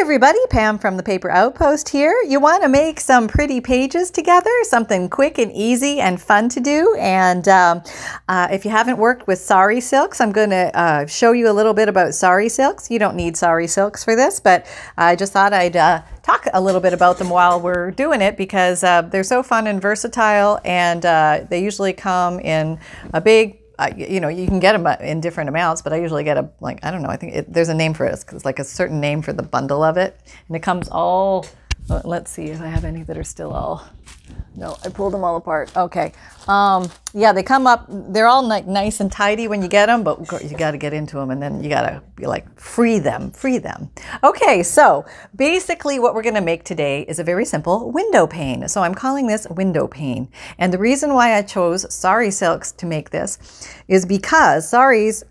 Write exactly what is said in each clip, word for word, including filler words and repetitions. everybody, Pam from The Paper Outpost here. You want to make some pretty pages together, something quick and easy and fun to do. And um, uh, if you haven't worked with Sari Silks, I'm going to uh, show you a little bit about Sari Silks. You don't need Sari Silks for this, but I just thought I'd uh, talk a little bit about them while we're doing it because uh, they're so fun and versatile, and uh, they usually come in a big, Uh, you know, you can get them in different amounts, but I usually get a, like, I don't know, I think it, there's a name for it. It's like a certain name for the bundle of it. And it comes all, let's see if I have any that are still all, no, I pulled them all apart. Okay. Um, yeah, they come up, they're all like nice and tidy when you get them, but you got to get into them and then you got to be like, free them, free them. Okay, so basically what we're going to make today is a very simple window pane. So I'm calling this window pane. And the reason why I chose Sari Silks to make this is because Sari's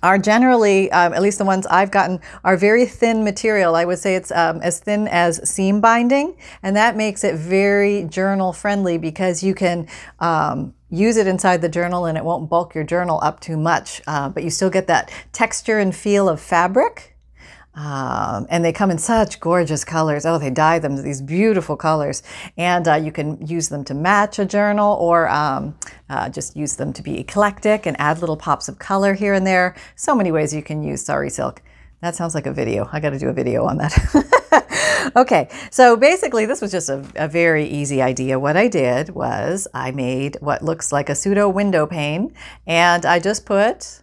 are generally, um, at least the ones I've gotten, are very thin material. I would say it's um, as thin as seam binding, and that makes it very journal friendly because you can um, use it inside the journal and it won't bulk your journal up too much, uh, but you still get that texture and feel of fabric. Um, and they come in such gorgeous colors. Oh, they dye them to these beautiful colors. And uh, you can use them to match a journal or um, uh, just use them to be eclectic and add little pops of color here and there. So many ways you can use Sari Silk. That sounds like a video. I got to do a video on that. Okay, so basically this was just a, a very easy idea. What I did was I made what looks like a pseudo window pane, and I just put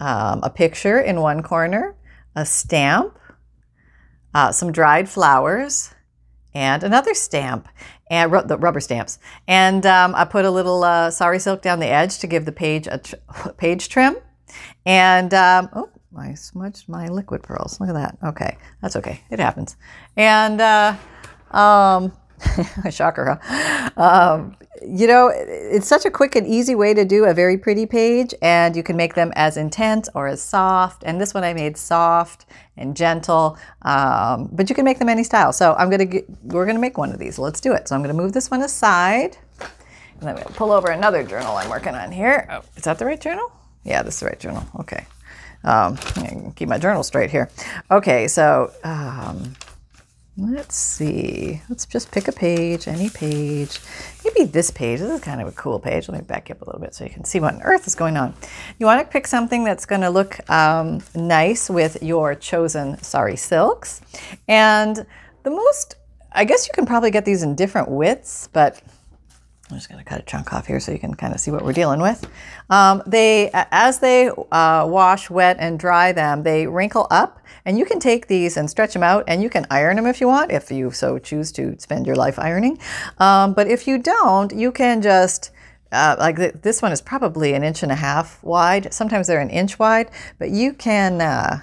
um, a picture in one corner, a stamp, uh, some dried flowers, and another stamp, and ru the rubber stamps. And um, I put a little uh, Sari Silk down the edge to give the page a tr page trim. And um, oh, I smudged my liquid pearls. Look at that. Okay, that's okay. It happens. And uh, um, shocker, huh? Um, you know, it's such a quick and easy way to do a very pretty page, and you can make them as intense or as soft. And this one I made soft and gentle, um, but you can make them any style. So I'm gonna get, we're gonna make one of these. Let's do it. So I'm gonna move this one aside, and then we'll pull over another journal I'm working on here. Oh, is that the right journal? Yeah, this is the right journal. Okay, um, I can keep my journal straight here. Okay, so. Um, Let's see, let's just pick a page, any page, maybe this page. This is kind of a cool page. Let me back you up a little bit so you can see what on earth is going on. You want to pick something that's going to look um, nice with your chosen Sari Silks. And the most, I guess you can probably get these in different widths, but I'm just going to cut a chunk off here so you can kind of see what we're dealing with. Um, they, as they uh, wash, wet, and dry them, they wrinkle up, and you can take these and stretch them out, and you can iron them if you want, if you so choose to spend your life ironing. Um, but if you don't, you can just, uh, like th this one is probably an inch and a half wide. Sometimes they're an inch wide, but you can uh,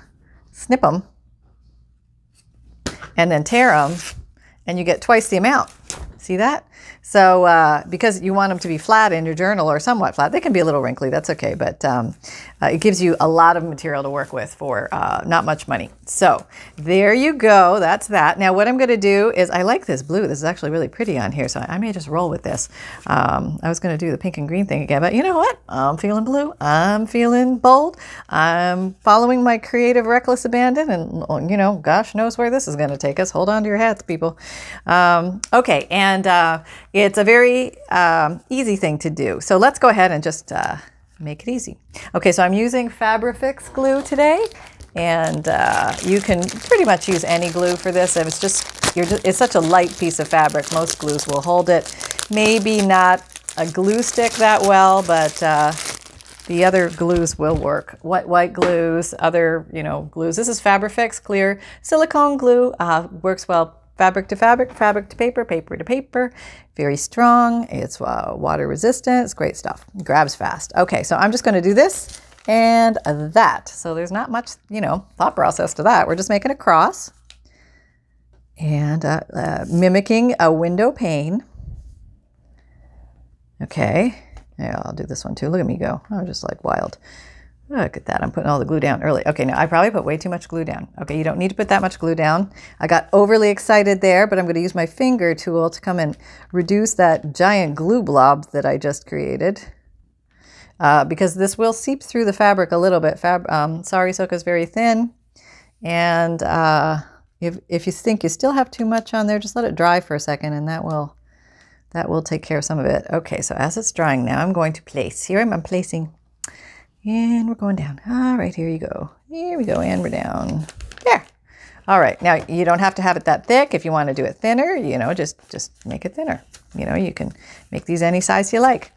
snip them and then tear them, and you get twice the amount. See that? So uh, because you want them to be flat in your journal or somewhat flat, they can be a little wrinkly, that's okay, but um, uh, it gives you a lot of material to work with for uh, not much money. So there you go, that's that. Now what I'm gonna do is, I like this blue, this is actually really pretty on here, so I may just roll with this. Um, I was gonna do the pink and green thing again, but you know what? I'm feeling blue, I'm feeling bold, I'm following my creative reckless abandon, and you know, gosh knows where this is gonna take us. Hold on to your hats, people. Um, okay, and uh, it's a very um, easy thing to do. So let's go ahead and just uh, make it easy. Okay, so I'm using Fabrifix glue today, and uh, you can pretty much use any glue for this. If it's just, you're just, it's such a light piece of fabric. Most glues will hold it. Maybe not a glue stick that well, but uh, the other glues will work. Wet white glues, other, you know, glues. This is Fabrifix clear silicone glue. Uh, works well. Fabric to fabric, fabric to paper, paper to paper. Very strong, it's uh, water resistant, it's great stuff. It grabs fast. Okay, so I'm just gonna do this and that. So there's not much, you know, thought process to that. We're just making a cross and uh, uh, mimicking a window pane. Okay, yeah, I'll do this one too. Look at me go, I'm just like wild. Look at that, I'm putting all the glue down early. Okay, now I probably put way too much glue down. Okay, you don't need to put that much glue down. I got overly excited there, but I'm gonna use my finger tool to come and reduce that giant glue blob that I just created. Uh, because this will seep through the fabric a little bit. Fab um, Sari Silk is very thin, and uh, If, if you think you still have too much on there, just let it dry for a second and that will, that will take care of some of it. Okay, so as it's drying now, I'm going to place. Here I'm, I'm placing, and we're going down. All right, here you go. Here we go, and we're down. There. All right, now you don't have to have it that thick. If you want to do it thinner, you know, just, just make it thinner. You know, you can make these any size you like.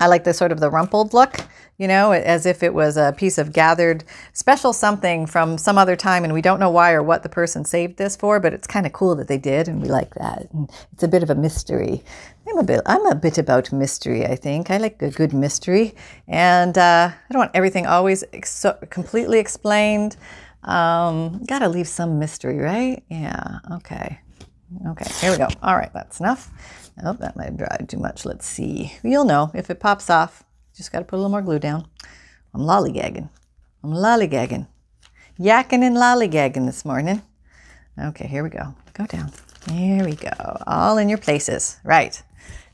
I like the sort of the rumpled look, you know, as if it was a piece of gathered special something from some other time, and we don't know why or what the person saved this for, but it's kind of cool that they did, and we like that. And it's a bit of a mystery. I'm a bit, I'm a bit about mystery, I think. I like a good mystery, and uh, I don't want everything always ex completely explained. Um, gotta leave some mystery, right? Yeah. Okay. Okay, here we go. All right, that's enough. Oh, that might have dried too much. Let's see. You'll know if it pops off. Just got to put a little more glue down. I'm lollygagging. I'm lollygagging. Yakking and lollygagging this morning. Okay, here we go. Go down. There we go. All in your places. Right.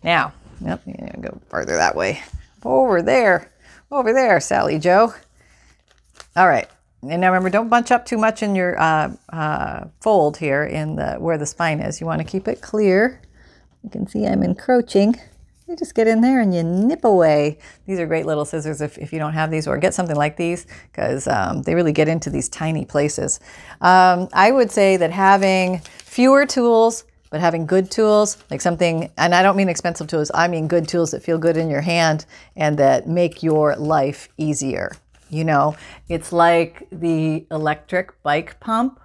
Now, yep, yeah, go further that way. Over there. Over there, Sally Joe. All right. And now remember, don't bunch up too much in your uh, uh, fold here in the where the spine is. You want to keep it clear. You can see I'm encroaching. You just get in there and you nip away. These are great little scissors if, if you don't have these, or get something like these, because um, they really get into these tiny places. Um, I would say that having fewer tools, but having good tools, like something, and I don't mean expensive tools, I mean good tools that feel good in your hand and that make your life easier. You know, it's like the electric bike pump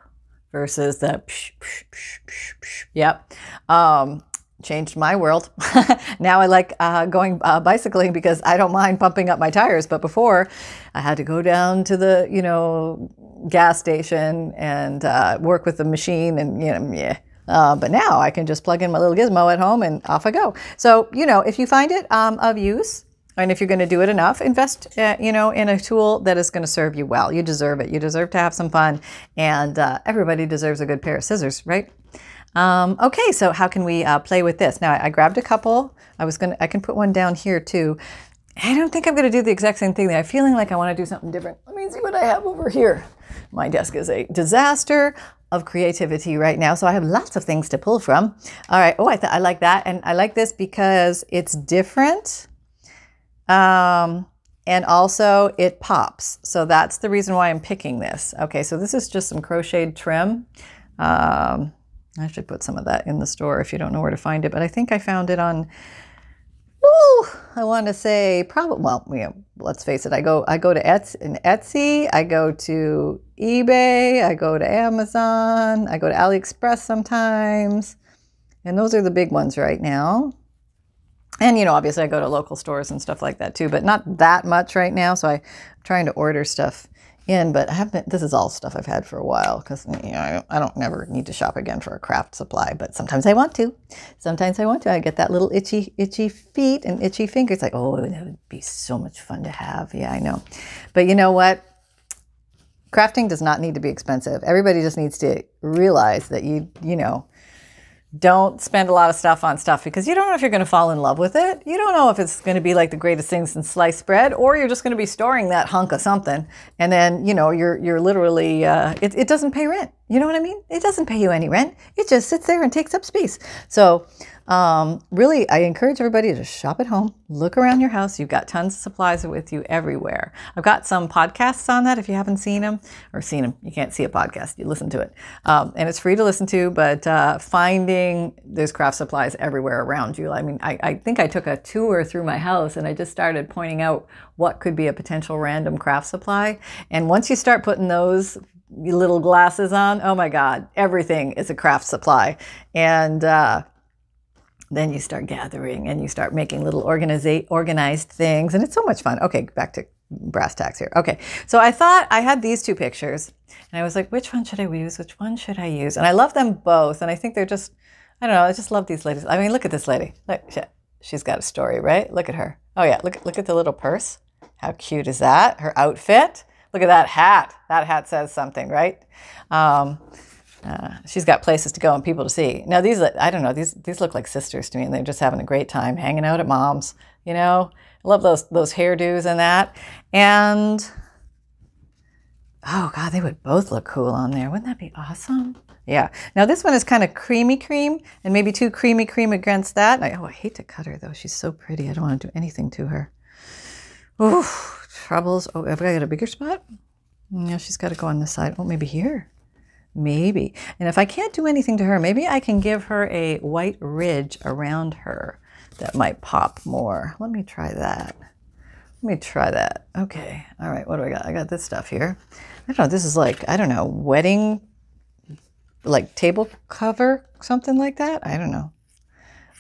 versus the psh, psh, psh, psh, psh. Yep. Um, changed my world. Now I like uh, going uh, bicycling because I don't mind pumping up my tires. But before, I had to go down to the, you know, gas station and uh, work with the machine and, you know, yeah. Uh, but now I can just plug in my little gizmo at home and off I go. So, you know, if you find it um, of use, and if you're going to do it enough, invest, uh, you know, in a tool that is going to serve you well. You deserve it. You deserve to have some fun, and uh, everybody deserves a good pair of scissors, right? Um, okay, so how can we uh, play with this? Now, I, I grabbed a couple. I was gonna, I can put one down here too. I don't think I'm going to do the exact same thing. I'm feeling like I want to do something different. Let me see what I have over here. My desk is a disaster of creativity right now, so I have lots of things to pull from. All right. Oh, I, th I like that, and I like this because it's different. Um, and also it pops. So that's the reason why I'm picking this. Okay. So this is just some crocheted trim. Um, I should put some of that in the store if you don't know where to find it, but I think I found it on, oh, I want to say probably, well, you know, let's face it. I go, I go to Etsy, in Etsy, I go to eBay, I go to Amazon, I go to AliExpress sometimes. And those are the big ones right now. And, you know, obviously I go to local stores and stuff like that too, but not that much right now. So I'm trying to order stuff in, but I haven't, this is all stuff I've had for a while because, you know, I don't, I don't never need to shop again for a craft supply, but sometimes I want to. Sometimes I want to. I get that little itchy, itchy feet and itchy fingers. Like, oh, that would be so much fun to have. Yeah, I know. But you know what? Crafting does not need to be expensive. Everybody just needs to realize that you, you know, don't spend a lot of stuff on stuff because you don't know if you're going to fall in love with it. You don't know if it's going to be like the greatest thing since sliced bread, or you're just going to be storing that hunk of something. And then, you know, you're, you're literally, uh, it, it doesn't pay rent. You know what I mean? It doesn't pay you any rent. It just sits there and takes up space. So um, really, I encourage everybody to shop at home. Look around your house. You've got tons of supplies with you everywhere. I've got some podcasts on that if you haven't seen them or seen them. You can't see a podcast. You listen to it. Um, and it's free to listen to, but uh, finding there's craft supplies everywhere around you. I mean, I, I think I took a tour through my house and I just started pointing out what could be a potential random craft supply. And once you start putting those little glasses on, oh my God, everything is a craft supply. And uh, then you start gathering and you start making little organize organized things. And it's so much fun. Okay, back to brass tacks here. Okay, so I thought I had these two pictures and I was like, which one should I use? Which one should I use? And I love them both. And I think they're just, I don't know, I just love these ladies. I mean, look at this lady. Look, she's got a story, right? Look at her. Oh yeah, look, look at the little purse. How cute is that? Her outfit. Look at that hat. That hat says something, right? Um, uh, she's got places to go and people to see. Now these, I don't know, these these look like sisters to me, and they're just having a great time hanging out at mom's. You know, I love those those hairdos and that. And Oh God, they would both look cool on there. Wouldn't that be awesome? Yeah. Now this one is kind of creamy cream and maybe too creamy cream against that. I, oh, I hate to cut her though. She's so pretty. I don't want to do anything to her. Ooh, troubles. Oh, have I got a bigger spot? No, she's got to go on this side. Oh, maybe here. Maybe. And if I can't do anything to her, maybe I can give her a white ridge around her that might pop more. Let me try that. Let me try that. Okay. All right. What do I got? I got this stuff here. I don't know. This is like, I don't know, wedding, like table cover, something like that. I don't know.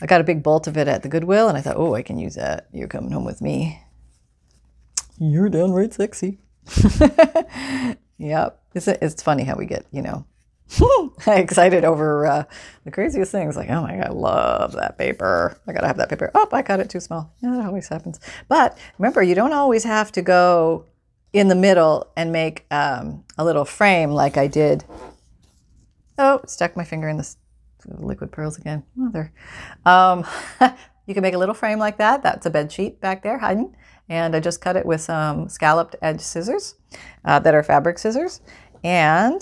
I got a big bolt of it at the Goodwill and I thought, oh, I can use that. You're coming home with me. You're downright sexy. Yep. It's, it's funny how we get, you know, excited over uh, the craziest things. Like, oh my God, I love that paper. I got to have that paper. Oh, I got it too small. Yeah, that always happens. But remember, you don't always have to go in the middle and make um, a little frame like I did. Oh, stuck my finger in this liquid pearls again. Mother. Um, you can make a little frame like that. That's a bed sheet back there hiding. And I just cut it with some scalloped edge scissors uh, that are fabric scissors. And,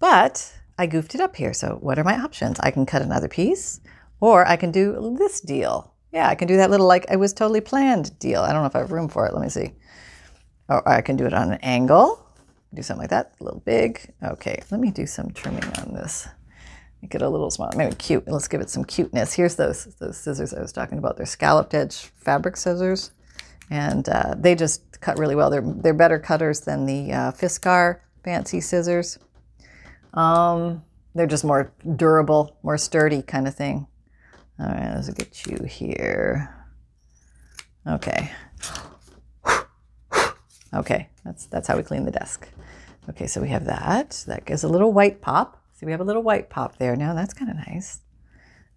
but I goofed it up here. So what are my options? I can cut another piece or I can do this deal. Yeah, I can do that little, like it was totally planned deal. I don't know if I have room for it. Let me see. Or I can do it on an angle. Do something like that, a little big. Okay, let me do some trimming on this. Make it a little smaller, maybe cute. Let's give it some cuteness. Here's those, those scissors I was talking about. They're scalloped edge fabric scissors. And uh, they just cut really well. They're, they're better cutters than the uh, Fiskars fancy scissors. Um, they're just more durable, more sturdy kind of thing. All right, let's get you here. Okay. Okay, that's, that's how we clean the desk. Okay, so we have that. That gives a little white pop. See, we have a little white pop there now. That's kind of nice.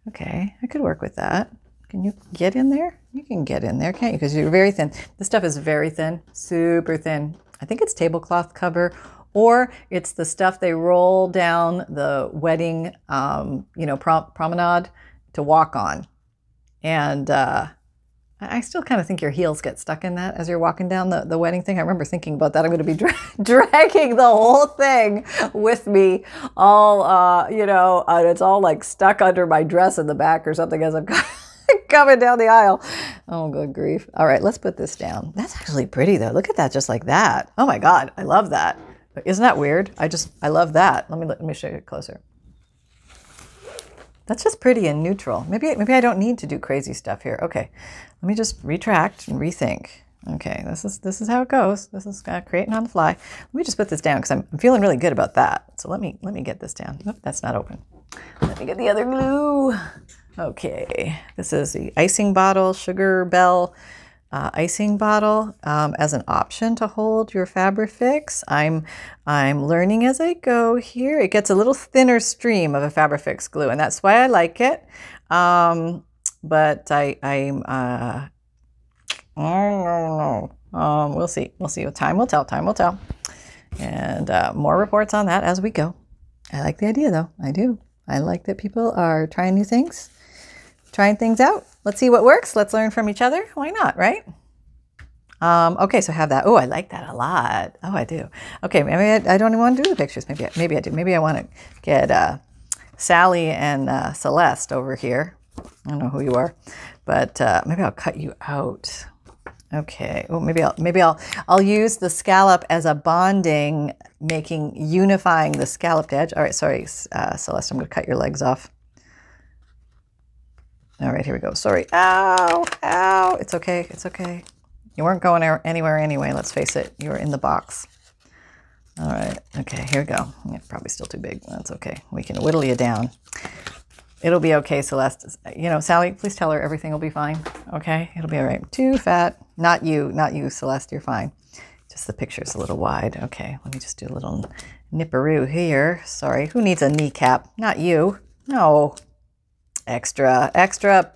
Okay, I could work with that. Can you get in there? You can get in there, can't you? Because you're very thin. This stuff is very thin, super thin. I think it's tablecloth cover, or it's the stuff they roll down the wedding, um, you know, prom promenade to walk on. And uh, I still kind of think your heels get stuck in that as you're walking down the, the wedding thing. I remember thinking about that. I'm going to be dra dragging the whole thing with me all, uh, you know, and it's all like stuck under my dress in the back or something as I'm coming down the aisle. Oh, good grief. All right, let's put this down. That's actually pretty though. Look at that, just like that. Oh my God, I love that. Isn't that weird? I just, I love that. Let me, let me show you closer. That's just pretty and neutral. Maybe, maybe I don't need to do crazy stuff here. Okay, let me just retract and rethink. Okay, this is, this is how it goes. This is uh, creating on the fly. Let me just put this down because I'm, I'm feeling really good about that. So let me, let me get this down. Nope, that's not open. Let me get the other glue. Okay, this is the icing bottle, Sugar Bell uh, icing bottle um, as an option to hold your Fabrifix. I'm, I'm learning as I go here. It gets a little thinner stream of a Fabrifix glue, and that's why I like it. Um, but I, I'm, uh, I don't know. Um, we'll see. We'll see. Time will tell. Time will tell. And uh, more reports on that as we go. I like the idea, though. I do. I like that people are trying new things. Trying things out. Let's see what works. Let's learn from each other. Why not, right? Um, okay, so have that. Oh, I like that a lot. Oh, I do. Okay, maybe I, I don't even want to do the pictures. Maybe, maybe I do. Maybe I want to get uh, Sally and uh, Celeste over here. I don't know who you are, but uh, maybe I'll cut you out. Okay. Oh, maybe I'll maybe I'll I'll use the scallop as a bonding, making unifying the scalloped edge. All right, sorry, uh, Celeste, I'm going to cut your legs off. All right, here we go. Sorry. Ow, ow. It's okay. It's okay. You weren't going anywhere anyway. Let's face it. You were in the box. All right. Okay, here we go. Yeah, probably still too big. That's okay. We can whittle you down. It'll be okay, Celeste. You know, Sally, please tell her everything will be fine. Okay? It'll be all right. Too fat. Not you. Not you, Celeste. You're fine. Just the picture's a little wide. Okay. Let me just do a little nipperoo here. Sorry. Who needs a kneecap? Not you. No. Extra, extra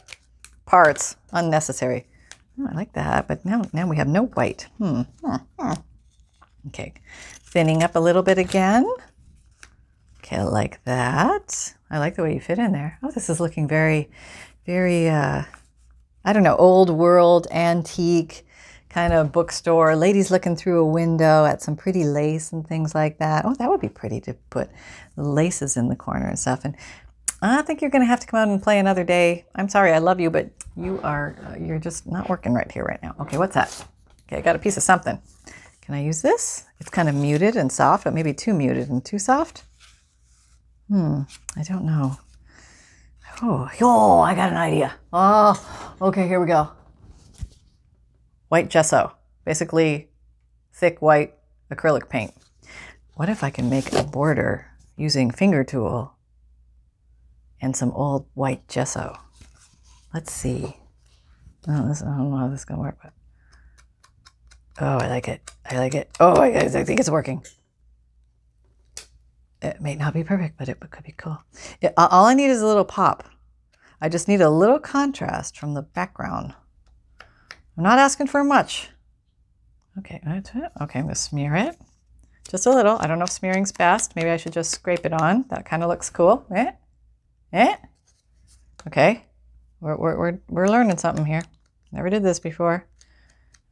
parts, unnecessary. Oh, I like that, but now, now we have no white. Hmm. Hmm. Hmm. Okay, thinning up a little bit again. Okay, like that. I like the way you fit in there. Oh, this is looking very, very, uh, I don't know, old world, antique, kind of bookstore, ladies looking through a window at some pretty lace and things like that. Oh, that would be pretty to put laces in the corner and stuff. And I think you're going to have to come out and play another day. I'm sorry, I love you, but you are, uh, you're just not working right here right now. Okay, what's that? Okay, I got a piece of something. Can I use this? It's kind of muted and soft, but maybe too muted and too soft. Hmm, I don't know. Oh, oh, I got an idea. Oh, okay, here we go. White gesso, basically thick white acrylic paint. What if I can make a border using finger tool and some old white gesso? Let's see. Oh, this, I don't know how this is gonna work, but oh, I like it. I like it. Oh, I, I think it's working. It may not be perfect, but it could be cool. It, all I need is a little pop. I just need a little contrast from the background. I'm not asking for much. Okay, okay, I'm gonna smear it. Just a little. I don't know if smearing's best. Maybe I should just scrape it on. That kind of looks cool. Eh? Eh? Okay. We're, we're, we're, we're learning something here. Never did this before.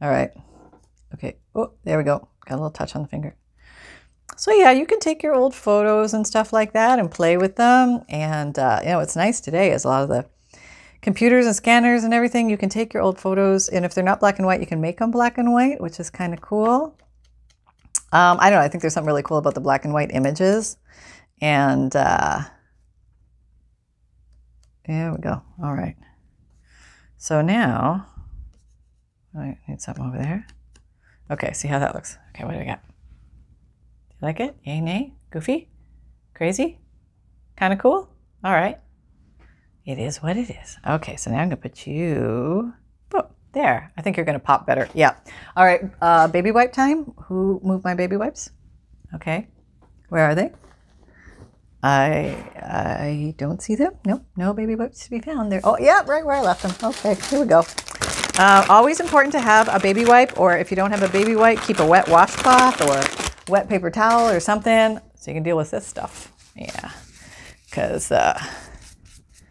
All right. Okay. Oh, there we go. Got a little touch on the finger. So yeah, you can take your old photos and stuff like that and play with them. And uh, you know, what's nice today is a lot of the computers and scanners and everything, you can take your old photos, and if they're not black and white, you can make them black and white, which is kind of cool. Um, I don't know. I think there's something really cool about the black and white images. And uh, there we go. All right. So now I need something over there. Okay, see how that looks. Okay, what do we got? Do you like it? Yay, nay? Goofy? Crazy? Kind of cool? All right. It is what it is. Okay, so now I'm gonna put you, boom, there. I think you're gonna pop better. Yeah. All right, uh, baby wipe time. Who moved my baby wipes? Okay, where are they? I I don't see them. Nope, no baby wipes to be found. They're, oh, yeah, right where I left them. Okay, here we go. Uh, always important to have a baby wipe, or if you don't have a baby wipe, keep a wet washcloth or wet paper towel or something so you can deal with this stuff. Yeah, because uh,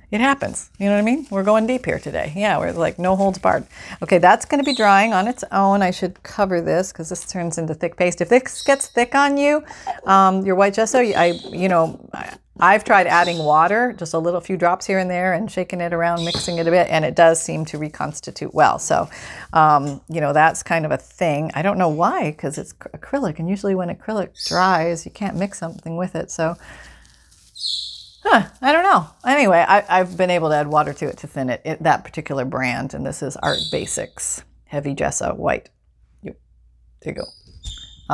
it happens. You know what I mean? We're going deep here today. Yeah, we're like no holds barred. Okay, that's going to be drying on its own. I should cover this because this turns into thick paste. If this gets thick on you, um, your white gesso, I, you know, I, I've tried adding water, just a little few drops here and there, and shaking it around, mixing it a bit, and it does seem to reconstitute well. So, um, you know, that's kind of a thing. I don't know why, because it's acrylic, and usually when acrylic dries, you can't mix something with it. So, huh, I don't know. Anyway, I, I've been able to add water to it to thin it, it, that particular brand, and this is Art Basics Heavy Gesso White. Yep, there you go.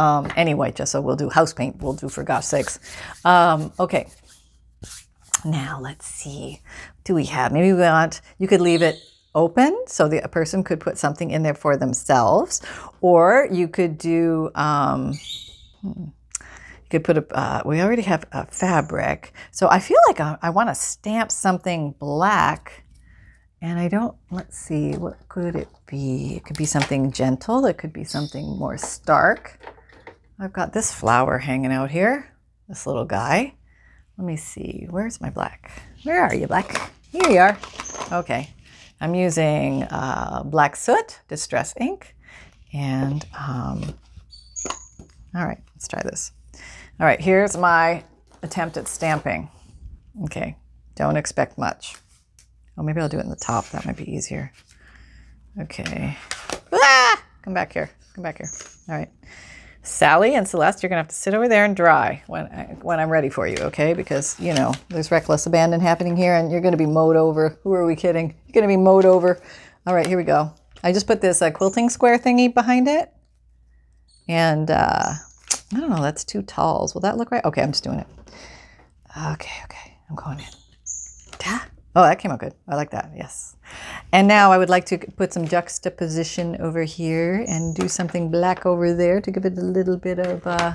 Um, any white gesso will do. House paint will do, for gosh sakes. Um, okay. Now let's see, what do we have? Maybe we want, you could leave it open so the a person could put something in there for themselves, or you could do, um, you could put a, uh, we already have a fabric. So I feel like I, I want to stamp something black, and I don't, let's see, what could it be? It could be something gentle. It could be something more stark. I've got this flower hanging out here, this little guy. Let me see, where's my black? Where are you, black? Here you are. Okay, I'm using uh, black soot, distress ink, and um, all right, let's try this. All right, here's my attempt at stamping. Okay, don't expect much. Oh, maybe I'll do it in the top, that might be easier. Okay, ah! Come back here, come back here, all right. Sally and Celeste, you're gonna have to sit over there and dry when, I, when I'm ready for you, okay? Because, you know, there's reckless abandon happening here, and you're gonna be mowed over. Who are we kidding? You're gonna be mowed over. All right, here we go. I just put this uh, quilting square thingy behind it. And uh, I don't know, that's two talls. Will that look right? Okay, I'm just doing it. Okay, okay, I'm going in. Ah, oh, that came out good. I like that, yes. And now I would like to put some juxtaposition over here and do something black over there to give it a little bit of, uh,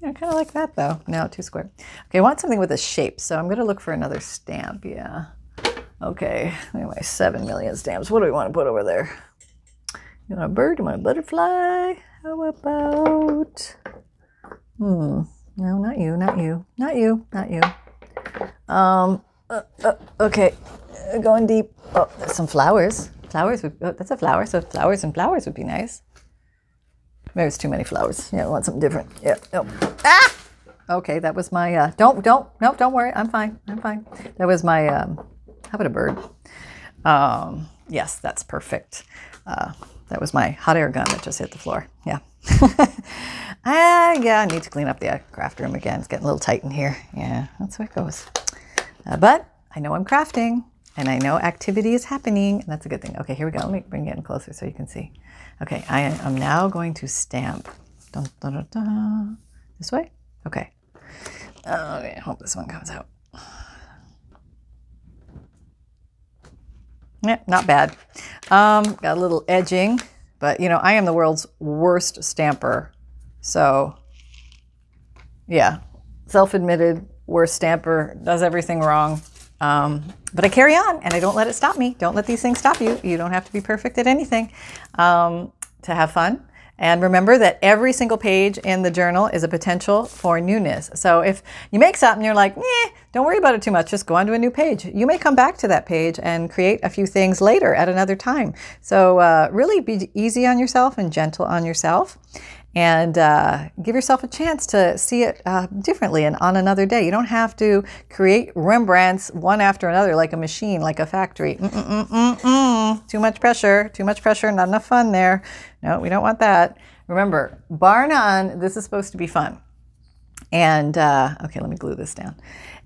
you know, kind of like that though. No, too square. Okay, I want something with a shape, so I'm going to look for another stamp, yeah. Okay, anyway, seven million stamps. What do we want to put over there? You want a bird? You want a butterfly? How about... Hmm, no, not you, not you, not you, not you. Um... Uh, uh, okay, uh, going deep. Oh, there's some flowers. Flowers would, oh, that's a flower, so flowers and flowers would be nice. Maybe it's too many flowers. Yeah, I want something different. Yeah, no. Ah! Okay, that was my, uh, don't, don't, no, don't worry. I'm fine, I'm fine. That was my, um, how about a bird? Um, yes, that's perfect. Uh, that was my hot air gun that just hit the floor. Yeah. Ah, yeah, I need to clean up the craft room again. It's getting a little tight in here. Yeah, that's where it goes. Uh, but I know I'm crafting, and I know activity is happening, and that's a good thing. Okay, here we go. Let me bring it in closer so you can see. Okay, I am now going to stamp. Dun, dun, dun, dun. This way? Okay. Okay, I hope this one comes out. Yeah, not bad. Um, got a little edging, but you know, I am the world's worst stamper. So yeah, self-admitted worst stamper, does everything wrong. Um, but I carry on and I don't let it stop me. Don't let these things stop you. You don't have to be perfect at anything um, to have fun. And remember that every single page in the journal is a potential for newness. So if you make something, you're like, eh, don't worry about it too much. Just go on to a new page. You may come back to that page and create a few things later at another time. So uh, really be easy on yourself and gentle on yourself. And uh, give yourself a chance to see it uh, differently and on another day. You don't have to create Rembrandts one after another like a machine, like a factory. Mm-mm-mm-mm-mm. Too much pressure, too much pressure, not enough fun there. No, we don't want that. Remember, bar none, this is supposed to be fun. And, uh, okay, let me glue this down.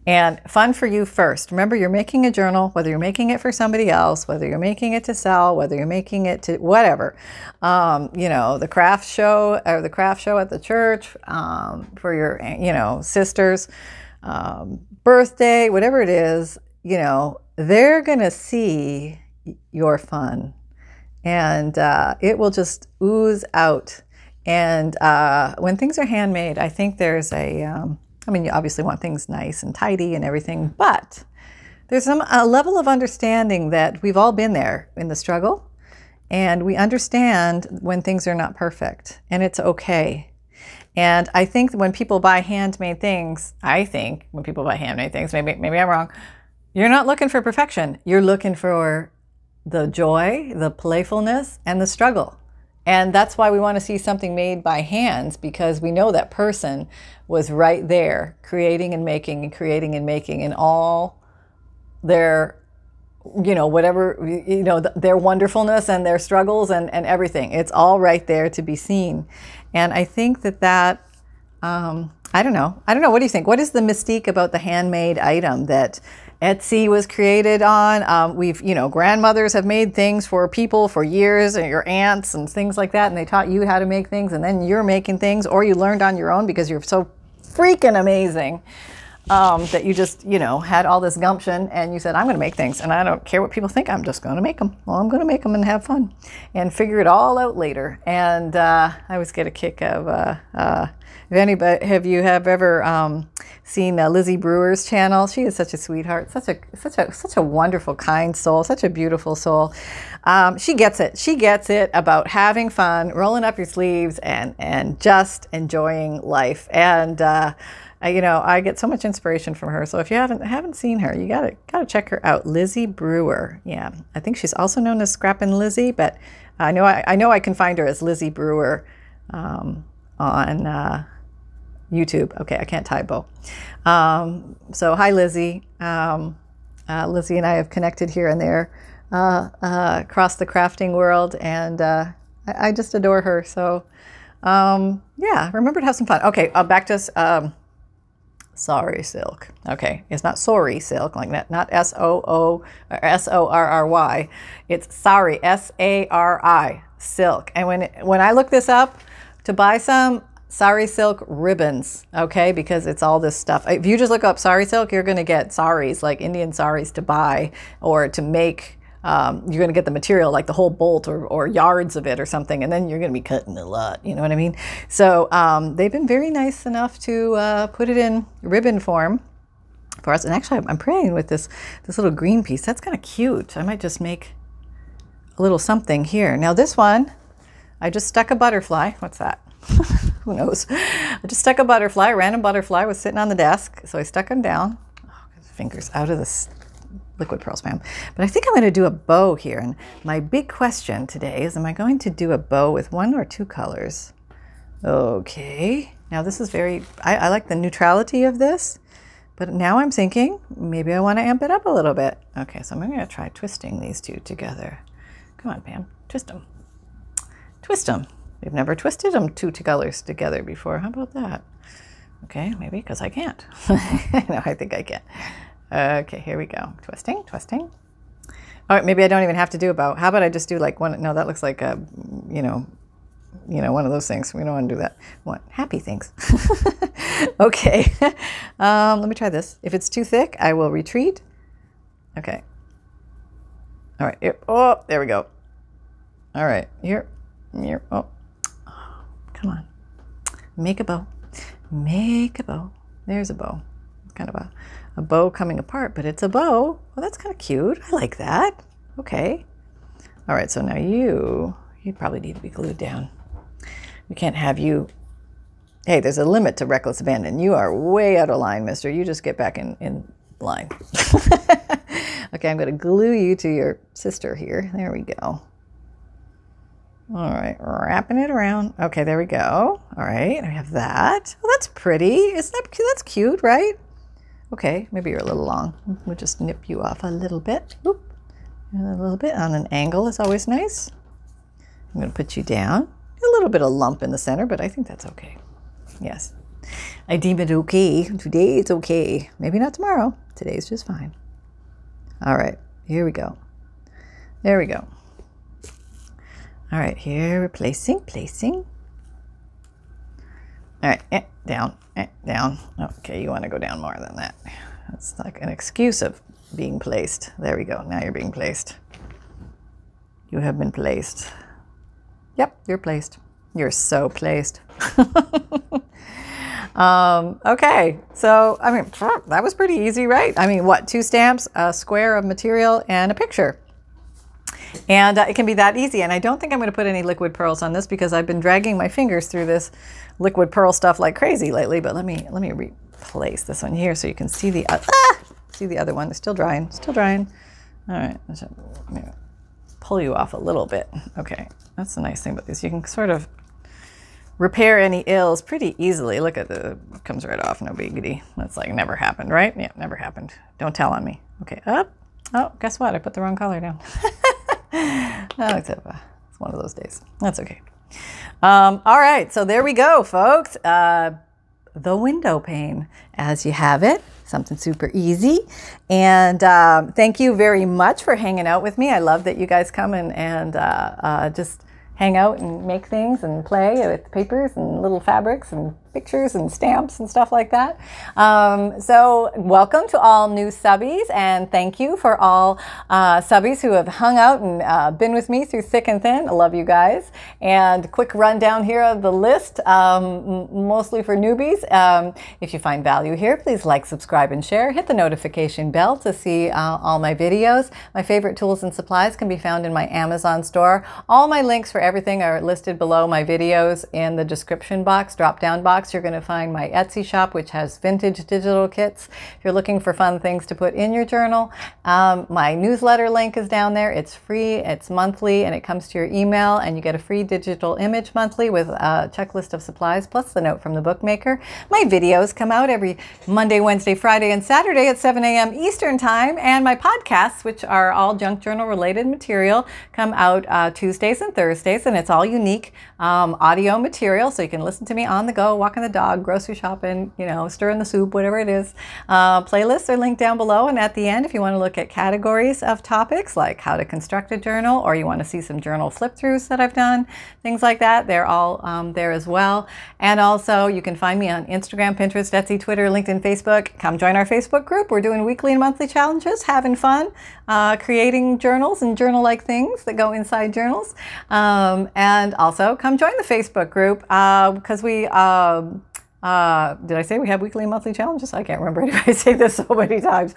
And fun for you first. Remember, you're making a journal, whether you're making it for somebody else, whether you're making it to sell, whether you're making it to whatever. Um, you know, the craft show or the craft show at the church, um, for your, you know, sister's um, birthday, whatever it is, you know, they're going to see your fun. And uh, it will just ooze out. And uh, when things are handmade, I think there's a... Um, I mean, you obviously want things nice and tidy and everything, but there's some, a level of understanding that we've all been there in the struggle, and we understand when things are not perfect, and it's okay. And I think when people buy handmade things, I think when people buy handmade things, maybe, maybe I'm wrong, you're not looking for perfection. You're looking for the joy, the playfulness, and the struggle. And that's why we want to see something made by hands, because we know that person was right there creating and making and creating and making and all their, you know, whatever, you know, their wonderfulness and their struggles and, and everything. It's all right there to be seen. And I think that that, um, I don't know. I don't know. What do you think? What is the mystique about the handmade item that Etsy was created on? Um, we've, you know, grandmothers have made things for people for years, and your aunts and things like that, and they taught you how to make things, and then you're making things, or you learned on your own because you're so freaking amazing um, that you just, you know, had all this gumption, and you said, I'm going to make things, and I don't care what people think. I'm just going to make them. Well, I'm going to make them and have fun and figure it all out later. And uh, I always get a kick of... Uh, uh, If anybody, have you have ever um, seen uh, Lizzie Brewer's channel? She is such a sweetheart, such a such a such a wonderful, kind soul, such a beautiful soul. Um, she gets it. She gets it about having fun, rolling up your sleeves, and and just enjoying life. And uh, I, you know, I get so much inspiration from her. So if you haven't haven't seen her, you gotta gotta check her out, Lizzie Brewer. Yeah, I think she's also known as Scrappin' Lizzie, but I know I, I know I can find her as Lizzie Brewer um, on. Uh, YouTube. Okay, I can't tie bow. Um, so hi, Lizzie. Um, uh, Lizzie and I have connected here and there uh, uh, across the crafting world, and uh, I, I just adore her. So um, yeah, remember to have some fun. Okay, uh, back to um, Sari Silk. Okay, it's not Sari Silk like that, not S O O or S O R R Y. It's Sari, S A R I, Silk. And when, when I look this up to buy some, Sari Silk ribbons, okay, because it's all this stuff. If you just look up Sari Silk, you're going to get saris, like Indian saris to buy or to make. Um, you're going to get the material, like the whole bolt or, or yards of it or something, and then you're going to be cutting a lot, you know what I mean? So um, they've been very nice enough to uh, put it in ribbon form for us. And actually, I'm praying with this, this little green piece. That's kind of cute. I might just make a little something here. Now this one, I just stuck a butterfly. What's that? Who knows? I just stuck a butterfly, a random butterfly was sitting on the desk, so I stuck him down. Oh, get the fingers out of this liquid pearl spam. But I think I'm going to do a bow here. And my big question today is, am I going to do a bow with one or two colors? Okay. Now this is very, I, I like the neutrality of this, but now I'm thinking maybe I want to amp it up a little bit. Okay. So I'm going to try twisting these two together. Come on, Pam, twist them, twist them. We've never twisted them two colors together before. How about that? Okay. Maybe because I can't. No, I think I can. Okay, here we go. Twisting, twisting. All right, maybe I don't even have to do a bow. How about I just do like one? No, that looks like a, you know, you know, one of those things. We don't want to do that. What? Happy things. Okay. Um, let me try this. If it's too thick, I will retreat. Okay. All right. Here. Oh, there we go. All right. Here. Here. Oh. Oh, come on. Make a bow. Make a bow. There's a bow. It's kind of a... a bow coming apart, but it's a bow. Well, that's kind of cute. I like that. Okay. All right. So now you, you probably need to be glued down. We can't have you. Hey, there's a limit to reckless abandon. You are way out of line, mister. You just get back in, in line. Okay. I'm going to glue you to your sister here. There we go. All right. Wrapping it around. Okay. There we go. All right. I have that. Well, that's pretty. Isn't that cute? That's cute, right? Okay, maybe you're a little long. We'll just nip you off a little bit. Oop. A little bit on an angle is always nice. I'm going to put you down. A little bit of lump in the center, but I think that's okay. Yes. I deem it okay. Today it's okay. Maybe not tomorrow. Today's just fine. All right, here we go. There we go. All right, here we're placing, placing. All right, eh, down, eh, down. Okay, you want to go down more than that. That's like an excuse of being placed. There we go. Now you're being placed. You have been placed. Yep, you're placed. You're so placed. um, okay, so, I mean, that was pretty easy, right? I mean, what, two stamps, a square of material, and a picture. And uh, it can be that easy. And I don't think I'm going to put any liquid pearls on this because I've been dragging my fingers through this liquid pearl stuff like crazy lately. But let me let me replace this one here so you can see the uh, ah! see the other one. It's still drying, still drying. All right, let me pull you off a little bit. Okay, that's the nice thing about this. You can sort of repair any ills pretty easily. Look at the it comes right off. No biggity. That's like never happened, right? Yeah, never happened. Don't tell on me. Okay, up. Oh, guess what? I put the wrong color down. Oh, except, uh, it's one of those days. That's okay. Um, all right. So there we go, folks. Uh, the window pane as you have it. Something super easy. And um, thank you very much for hanging out with me. I love that you guys come and, and uh, uh, just hang out and make things and play with papers and little fabrics and pictures and stamps and stuff like that. Um, so welcome to all new subbies, and thank you for all uh, subbies who have hung out and uh, been with me through thick and thin. I love you guys. And quick rundown here of the list, um, mostly for newbies. Um, if you find value here, please like, subscribe, and share. Hit the notification bell to see uh, all my videos. My favorite tools and supplies can be found in my Amazon store. All my links for everything are listed below my videos in the description box, drop-down box. You're going to find my Etsy shop, which has vintage digital kits. If you're looking for fun things to put in your journal, um, my newsletter link is down there. It's free, it's monthly, and it comes to your email, and you get a free digital image monthly with a checklist of supplies, plus the note from the bookmaker. My videos come out every Monday, Wednesday, Friday, and Saturday at seven A M Eastern Time, and my podcasts, which are all junk journal related material, come out uh, Tuesdays and Thursdays, and it's all unique um, audio material, so you can listen to me on the go, walk the dog, grocery shopping, you know, stirring the soup, whatever it is. Uh, playlists are linked down below, and at the end, if you want to look at categories of topics like how to construct a journal, or you want to see some journal flip-throughs that I've done, things like that, they're all um, there as well. And also, you can find me on Instagram, Pinterest, Etsy, Twitter, LinkedIn, Facebook. Come join our Facebook group. We're doing weekly and monthly challenges, having fun, uh, creating journals and journal-like things that go inside journals. Um, and also, come join the Facebook group because uh, we... Uh, Uh, did I say we have weekly and monthly challenges? I can't remember. I say this so many times.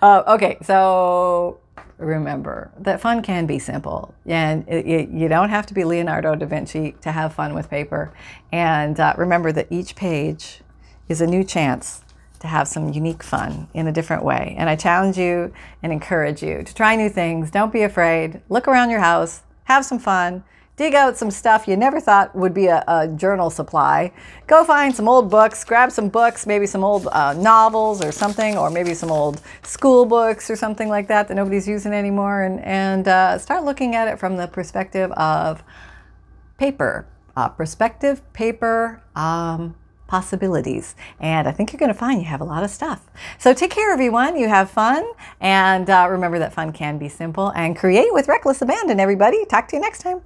Uh, okay, so remember that fun can be simple, and it, it, you don't have to be Leonardo da Vinci to have fun with paper. And uh, remember that each page is a new chance to have some unique fun in a different way. And I challenge you and encourage you to try new things. Don't be afraid. Look around your house, have some fun, dig out some stuff you never thought would be a, a journal supply. Go find some old books, grab some books, maybe some old uh, novels or something, or maybe some old school books or something like that that nobody's using anymore, and, and uh, start looking at it from the perspective of paper, uh, perspective, paper, um, possibilities. And I think you're going to find you have a lot of stuff. So take care, everyone. You have fun. And uh, remember that fun can be simple, and create with reckless abandon, everybody. Talk to you next time.